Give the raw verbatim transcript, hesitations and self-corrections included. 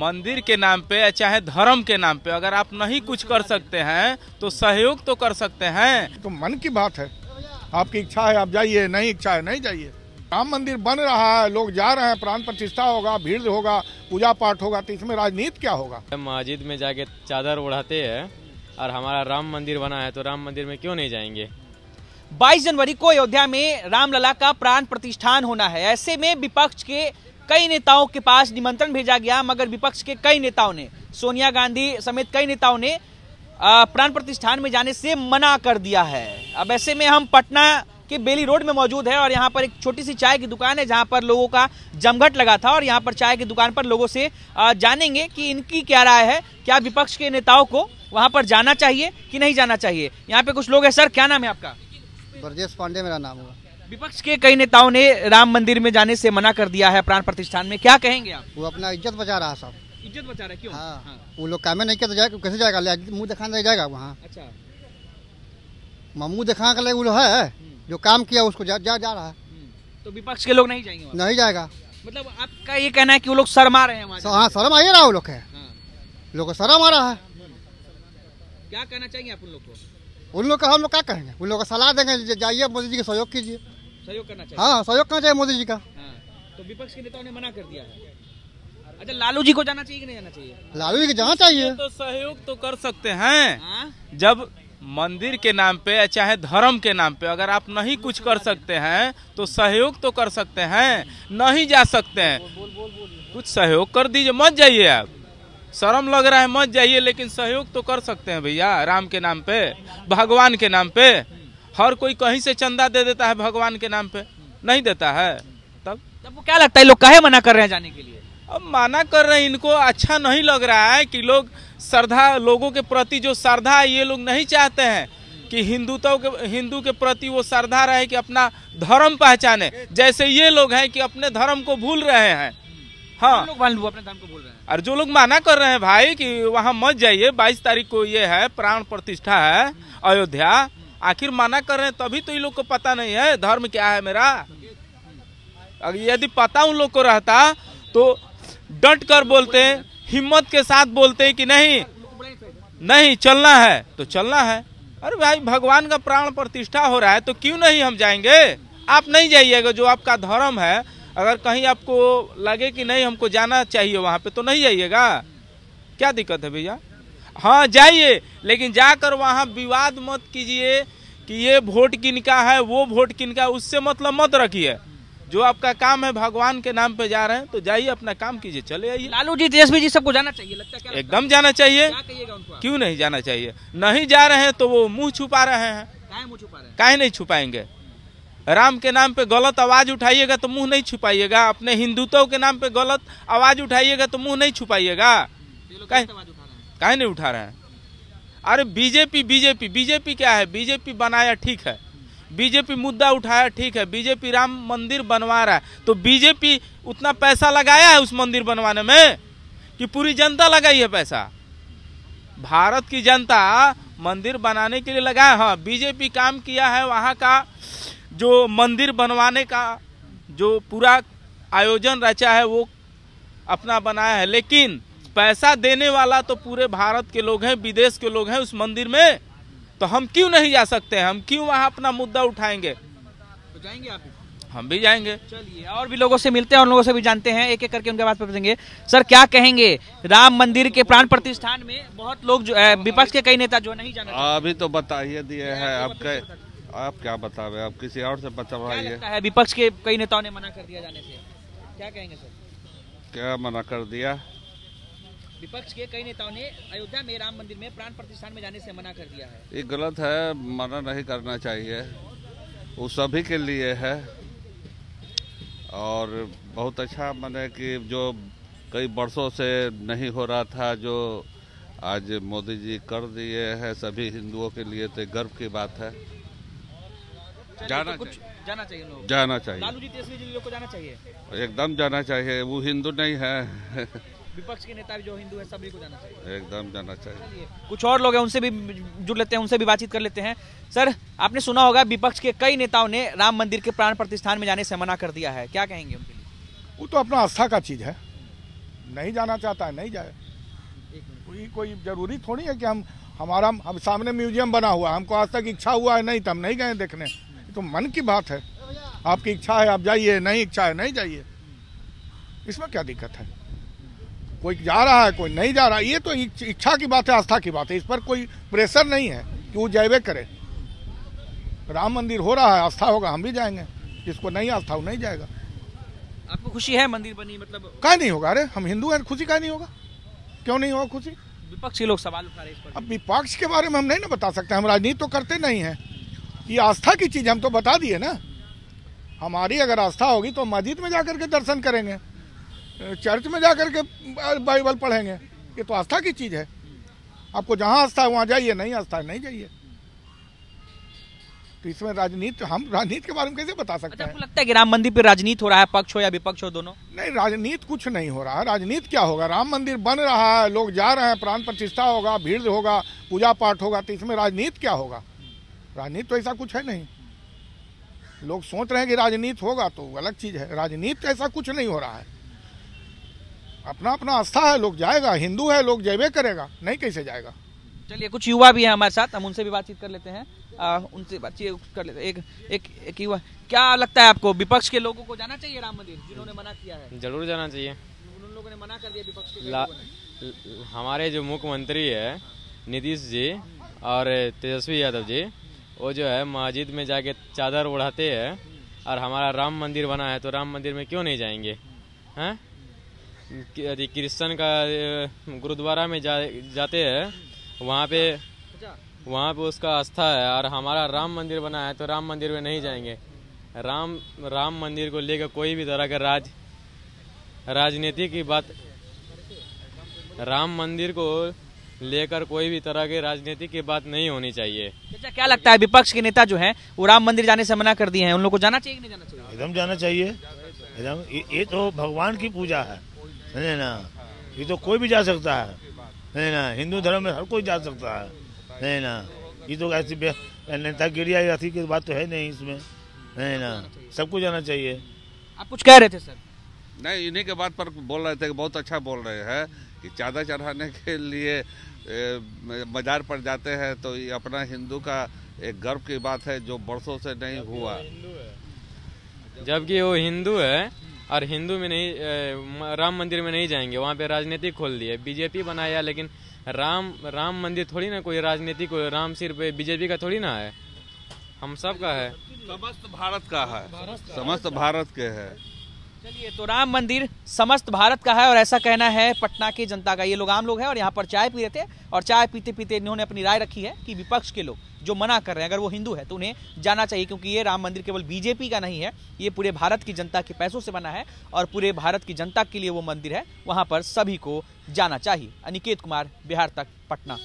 मंदिर के नाम पे या चाहे धर्म के नाम पे अगर आप नहीं कुछ कर सकते हैं तो सहयोग तो कर सकते हैं। तो मन की बात है, आपकी इच्छा है आप जाइए, नहीं इच्छा है नहीं जाइए। राम मंदिर बन रहा है, लोग जा रहे हैं, प्राण प्रतिष्ठा होगा, भीड़ होगा, पूजा पाठ होगा, तो इसमें राजनीति क्या होगा। मस्जिद में जाके चादर उड़ाते हैं और हमारा राम मंदिर बना है तो राम मंदिर में क्यों नहीं जाएंगे। बाईस जनवरी को अयोध्या में रामलला का प्राण प्रतिष्ठान होना है। ऐसे में विपक्ष के कई नेताओं के पास निमंत्रण भेजा गया, मगर विपक्ष के कई नेताओं ने, सोनिया गांधी समेत कई नेताओं ने प्राण प्रतिष्ठान में जाने से मना कर दिया है। अब ऐसे में हम पटना के बेली रोड में मौजूद है और यहाँ पर एक छोटी सी चाय की दुकान है जहाँ पर लोगों का जमघट लगा था और यहाँ पर चाय की दुकान पर लोगों से जानेंगे कि इनकी क्या राय है, क्या विपक्ष के नेताओं को वहाँ पर जाना चाहिए कि नहीं जाना चाहिए। यहाँ पे कुछ लोग हैं। सर, क्या नाम है आपका? ब्रजेश पांडे मेरा नाम हुआ। विपक्ष के कई नेताओं ने राम मंदिर में जाने से मना कर दिया है प्राण प्रतिष्ठान में, क्या कहेंगे आप? वो अपना इज्जत बचा रहा है साहब। इज्जत बचा रहा है क्यों? हाँ, हाँ। वो लोग काम नहीं किया तो जाएगा, कैसे जाएगा, मुँह दिखाने नहीं जाएगा वहाँ। अच्छा, मुँह दिखाने के लिए वो लोग है जो काम किया उसको जा, जा, जा रहा है। तो विपक्ष के लोग नहीं जाएंगे, नहीं जाएगा। मतलब आपका ये कहना है कि वो लोग शर्मा रहे हैं? हाँ, शर्म आ ही रहा है, वो लोग है, लोग को शर्म आ रहा है। क्या कहना चाहिए आप उन लोग को? उन लोग का हम लोग क्या कहेंगे, उन लोग का सलाह देंगे, जाइए मोदी जी का सहयोग कीजिए। सहयोग करना चाहिए। हाँ, सहयोग करना चाहिए मोदी जी का। हाँ, तो विपक्ष के नेताओं ने मना कर दिया है। अच्छा, लालू जी को जाना चाहिए कि नहीं जाना चाहिए? लालू जी को जाना चाहिए। तो सहयोग तो कर सकते हैं। हाँ? जब मंदिर के नाम पे या चाहे धर्म के नाम पे अगर आप नहीं कुछ कर सकते हैं तो सहयोग तो कर सकते हैं। नहीं जा सकते हैं, कुछ सहयोग कर दीजिए, मत जाइए। आप शर्म लग रहा है, मत जाइए, लेकिन सहयोग तो कर सकते हैं भैया। राम के नाम पे, भगवान के नाम पे हर कोई कहीं से चंदा दे देता है, भगवान के नाम पे नहीं देता है। तब तब वो क्या लगता है लोग काहे मना कर रहे हैं जाने के लिए? अब मना कर रहे हैं, इनको अच्छा नहीं लग रहा है कि लोग श्रद्धा, लोगों के प्रति जो श्रद्धा है ये लोग नहीं चाहते हैं कि हिंदुत्व के, हिंदू के प्रति वो श्रद्धा रहे कि अपना धर्म पहचाने। जैसे ये लोग हैं कि अपने धर्म को भूल रहे हैं। हाँ, लोग अपने धर्म को बोल रहे हैं। और जो लोग माना कर रहे हैं भाई कि वहाँ मत जाइए, बाईस तारीख को ये है प्राण प्रतिष्ठा है अयोध्या, आखिर माना कर रहे हैं तभी तो इन लोग को पता नहीं है धर्म क्या है मेरा। अगर यदि पता उन लोग को रहता तो डट कर बोलते, हिम्मत के साथ बोलते कि नहीं नहीं चलना है तो चलना है। अरे भाई, भगवान का प्राण प्रतिष्ठा हो रहा है तो क्यों नहीं हम जाएंगे? आप नहीं जाइएगा, जो आपका धर्म है। अगर कहीं आपको लगे कि नहीं हमको जाना चाहिए वहाँ पे तो नहीं जाइएगा, क्या दिक्कत है भैया? हाँ, जाइए, लेकिन जाकर वहाँ विवाद मत कीजिए कि ये वोट किनका है वो वोट किनका, उससे मतलब मत रखिए। जो आपका काम है भगवान के नाम पे जा रहे हैं तो जाइए, अपना काम कीजिए, चले आइए। लालू जी, तेजस्वी जी, सबको जाना चाहिए लगता है, क्या एकदम जाना चाहिए? क्यों नहीं जाना चाहिए? नहीं जा रहे हैं तो वो मुँह छुपा रहे हैं। काहे नहीं छुपाएंगे? राम के नाम पे गलत आवाज़ उठाइएगा तो मुंह नहीं छुपाइएगा। अपने हिंदुत्व के नाम पे गलत आवाज़ उठाइएगा तो मुंह नहीं छुपाइएगा। काहे काहे नहीं उठा रहे हैं? अरे बीजेपी बीजेपी बीजेपी क्या है? बीजेपी बनाया ठीक है, बीजेपी मुद्दा उठाया ठीक है, बीजेपी राम मंदिर बनवा रहा है तो बीजेपी उतना पैसा लगाया है उस मंदिर बनवाने में कि पूरी जनता लगाई है पैसा, भारत की जनता मंदिर बनाने के लिए लगाया। हाँ, बीजेपी काम किया है वहाँ का, जो मंदिर बनवाने का जो पूरा आयोजन रचा है वो अपना बनाया है, लेकिन पैसा देने वाला तो पूरे भारत के लोग हैं, विदेश के लोग हैं उस मंदिर में। तो हम क्यों नहीं जा सकते हैं? हम क्यों वहाँ अपना मुद्दा उठाएंगे? तो जाएंगे आप? हम भी जाएंगे। चलिए, और भी लोगों से मिलते हैं और लोगों से भी जानते हैं, एक एक करके उनके बात पूछेंगे। सर, क्या कहेंगे राम मंदिर के प्राण प्रतिष्ठान में बहुत लोग जो विपक्ष के कई नेता जो नहीं जाना? अभी तो बताइए दिए है, आपके आप क्या बतावे, आप किसी और से बताइए। विपक्ष के कई नेताओं ने मना कर दिया जाने से, क्या कहेंगे सर? क्या मना कर दिया? विपक्ष के कई नेताओं ने अयोध्या में राम मंदिर में प्राण प्रतिष्ठान में जाने से मना कर दिया है। ये गलत है, मना नहीं करना चाहिए, वो सभी के लिए है। और बहुत अच्छा माने कि जो कई वर्षों से नहीं हो रहा था जो आज मोदी जी कर दिए है सभी हिंदुओं के लिए, तो गर्व की बात है। जाना, तो कुछ जाना चाहिए लोग। जाना चाहिए। लालू जी, तेजस्वी जी को जाना चाहिए, एकदम जाना चाहिए। वो हिंदू नहीं है। विपक्ष के नेता भी जो हिंदू है सभी को जाना चाहिए, एकदम जाना चाहिए। कुछ और लोग हैं, उनसे भी जुड़ लेते हैं, उनसे भी बातचीत कर लेते हैं। सर, आपने सुना होगा विपक्ष के कई नेताओं ने राम मंदिर के प्राण प्रतिष्ठान में जाने से मना कर दिया है, क्या कहेंगे उनके लिए? वो तो अपना आस्था का चीज है, नहीं जाना चाहता है नहीं जाए। कोई कोई जरूरी थोड़ी है कि हम हमारा हम सामने म्यूजियम बना हुआ, हमको आज तक इच्छा हुआ है नहीं तो हम नहीं गए देखने। तो मन की बात है, आपकी इच्छा है आप जाइए, नहीं इच्छा है नहीं जाइए, इसमें क्या दिक्कत है। कोई जा रहा है कोई नहीं जा रहा, ये तो इच्छा की बात है, आस्था की बात है। इस पर कोई प्रेशर नहीं है कि वो जयवे करे। राम मंदिर हो रहा है, आस्था होगा हम भी जाएंगे, जिसको नहीं आस्था हो नहीं जाएगा। आपको खुशी है मंदिर बनी, मतलब क्या नहीं होगा? अरे हम हिंदू हैं, खुशी क्या नहीं होगा, क्यों नहीं होगा खुशी? विपक्षी लोग सवाल उठा रहे इस पर। अब विपक्ष के बारे में हम नहीं ना बता सकते, हम राजनीति तो करते नहीं है। ये आस्था की चीज हम तो बता दिए ना। हमारी अगर आस्था होगी तो मस्जिद में जाकर के दर्शन करेंगे, चर्च में जाकर के बाइबल पढ़ेंगे, ये तो आस्था की चीज है। आपको जहाँ आस्था है वहाँ जाइए, नहीं आस्था नहीं जाइए। तो इसमें राजनीति, हम राजनीति के बारे में कैसे बता सकते हैं? आपको लगता है कि राम मंदिर पर राजनीति हो रहा है, पक्ष हो या विपक्ष हो दोनों? नहीं, राजनीति कुछ नहीं हो रहा है। राजनीति क्या होगा? राम मंदिर बन रहा है, लोग जा रहे हैं, प्राण प्रतिष्ठा होगा, भीड़ होगा, पूजा पाठ होगा, तो इसमें राजनीति क्या होगा? राजनीति तो ऐसा कुछ है नहीं। लोग सोच रहे हैं कि राजनीति होगा तो अलग चीज है, राजनीति ऐसा कुछ नहीं हो रहा है। अपना अपना आस्था है, लोग जाएगा, हिंदू है लोग जयवे करेगा, नहीं कैसे जाएगा। चलिए कुछ युवा भी हैं हमारे साथ, हम उनसे भी बातचीत कर लेते हैं। आ, उनसे बातचीत कर लेते हैं। एक एक, एक युवा, क्या लगता है आपको विपक्ष के लोगों को जाना चाहिए राम मंदिर, जिन्होंने मना किया है? जरूर जाना चाहिए, उन लोगों ने मना कर दिया विपक्ष के लोगों ने। हमारे जो मुख्यमंत्री है नीतीश जी और तेजस्वी यादव जी, वो जो है मस्जिद में जाके चादर उड़ाते हैं, और हमारा राम मंदिर बना है तो राम मंदिर में क्यों नहीं जाएंगे? हैं, यदि क्रिश्चन का गुरुद्वारा में जा, जाते हैं, वहाँ पे वहाँ पे उसका आस्था है, और हमारा राम मंदिर बना है तो राम मंदिर में नहीं जाएंगे। राम राम मंदिर को लेकर कोई भी तरह का राज राजनीति की बात, राम मंदिर को लेकर कोई भी तरह की राजनीति की बात नहीं होनी चाहिए। चाचा, क्या लगता है विपक्ष के नेता जो हैं वो राम मंदिर जाने से मना कर दिए हैं, उन लोगों को जाना चाहिए कि नहीं जाना चाहिए? एकदम जाना चाहिए, एकदम। ये तो भगवान की पूजा है, नहीं ना, ये तो कोई भी जा सकता है, नहीं ना। हिंदू धर्म में हर कोई जा सकता है, नहीं ना। ये तो ऐसी नेतागिरी या ऐसी की बात तो है नहीं इसमें, नहीं ना, सबको जाना चाहिए। आप कुछ कह रहे थे सर? नहीं, इन्हीं के बात पर बोल रहे थे, बहुत अच्छा बोल रहे हैं कि चादर चढ़ाने के लिए बाजार पर जाते हैं, तो ये अपना हिंदू का एक गर्व की बात है जो बरसों से नहीं हुआ। जबकि वो हिंदू है और हिंदू में नहीं, राम मंदिर में नहीं जाएंगे, वहाँ पे राजनीति खोल दी है, बीजेपी बनाया। लेकिन राम राम मंदिर थोड़ी ना कोई राजनीति को, राम सिर्फ बीजेपी का थोड़ी ना है, हम सब का है, समस्त भारत का है, समस्त भारत के है। चलिए, तो राम मंदिर समस्त भारत का है और ऐसा कहना है पटना की जनता का। ये लोग आम लोग हैं और यहाँ पर चाय पी रहे थे, और चाय पीते पीते इन्होंने अपनी राय रखी है कि विपक्ष के लोग जो मना कर रहे हैं, अगर वो हिंदू है तो उन्हें जाना चाहिए, क्योंकि ये राम मंदिर केवल बीजेपी का नहीं है, ये पूरे भारत की जनता के पैसों से बना है और पूरे भारत की जनता के लिए वो मंदिर है, वहाँ पर सभी को जाना चाहिए। अनिकेत कुमार, बिहार तक, पटना।